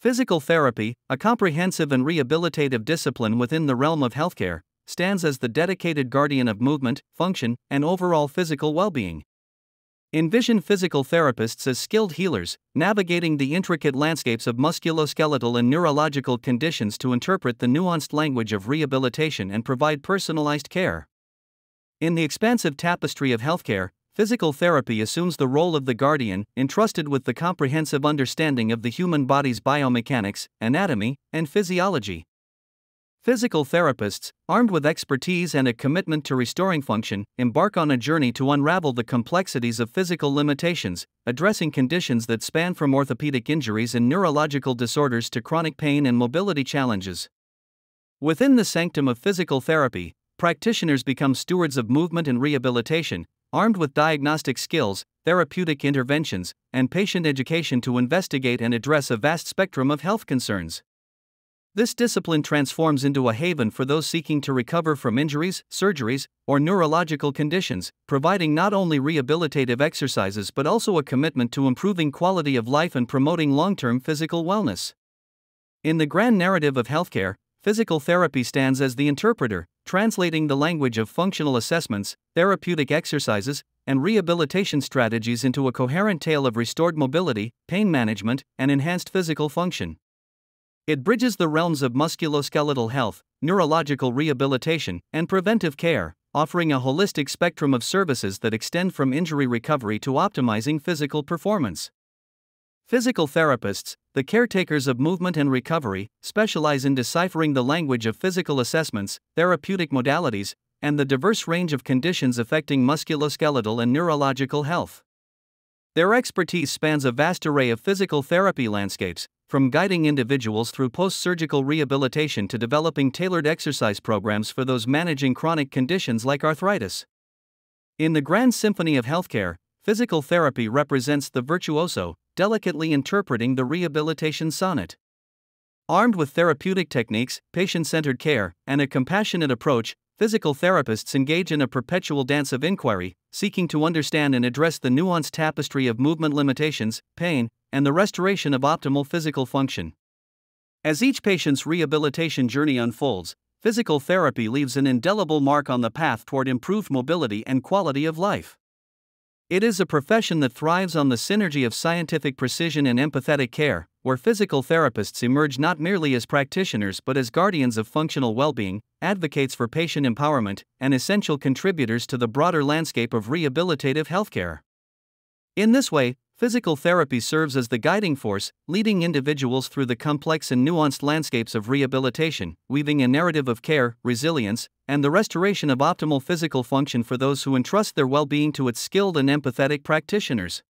Physical therapy, a comprehensive and rehabilitative discipline within the realm of healthcare, stands as the dedicated guardian of movement, function, and overall physical well-being. Envision physical therapists as skilled healers, navigating the intricate landscapes of musculoskeletal and neurological conditions to interpret the nuanced language of rehabilitation and provide personalized care. In the expansive tapestry of healthcare, physical therapy assumes the role of the guardian, entrusted with the comprehensive understanding of the human body's biomechanics, anatomy, and physiology. Physical therapists, armed with expertise and a commitment to restoring function, embark on a journey to unravel the complexities of physical limitations, addressing conditions that span from orthopedic injuries and neurological disorders to chronic pain and mobility challenges. Within the sanctum of physical therapy, practitioners become stewards of movement and rehabilitation, armed with diagnostic skills, therapeutic interventions, and patient education to investigate and address a vast spectrum of health concerns. This discipline transforms into a haven for those seeking to recover from injuries, surgeries, or neurological conditions, providing not only rehabilitative exercises but also a commitment to improving quality of life and promoting long-term physical wellness. In the grand narrative of healthcare, physical therapy stands as the interpreter, translating the language of functional assessments, therapeutic exercises, and rehabilitation strategies into a coherent tale of restored mobility, pain management, and enhanced physical function. It bridges the realms of musculoskeletal health, neurological rehabilitation, and preventive care, offering a holistic spectrum of services that extend from injury recovery to optimizing physical performance. Physical therapists, the caretakers of movement and recovery, specialize in deciphering the language of physical assessments, therapeutic modalities, and the diverse range of conditions affecting musculoskeletal and neurological health. Their expertise spans a vast array of physical therapy landscapes, from guiding individuals through post-surgical rehabilitation to developing tailored exercise programs for those managing chronic conditions like arthritis. In the grand symphony of healthcare, physical therapy represents the virtuoso, delicately interpreting the rehabilitation sonnet. Armed with therapeutic techniques, patient-centered care, and a compassionate approach, physical therapists engage in a perpetual dance of inquiry, seeking to understand and address the nuanced tapestry of movement limitations, pain, and the restoration of optimal physical function. As each patient's rehabilitation journey unfolds, physical therapy leaves an indelible mark on the path toward improved mobility and quality of life. It is a profession that thrives on the synergy of scientific precision and empathetic care, where physical therapists emerge not merely as practitioners but as guardians of functional well-being, advocates for patient empowerment, and essential contributors to the broader landscape of rehabilitative healthcare. In this way, physical therapy serves as the guiding force, leading individuals through the complex and nuanced landscapes of rehabilitation, weaving a narrative of care, resilience, and the restoration of optimal physical function for those who entrust their well-being to its skilled and empathetic practitioners.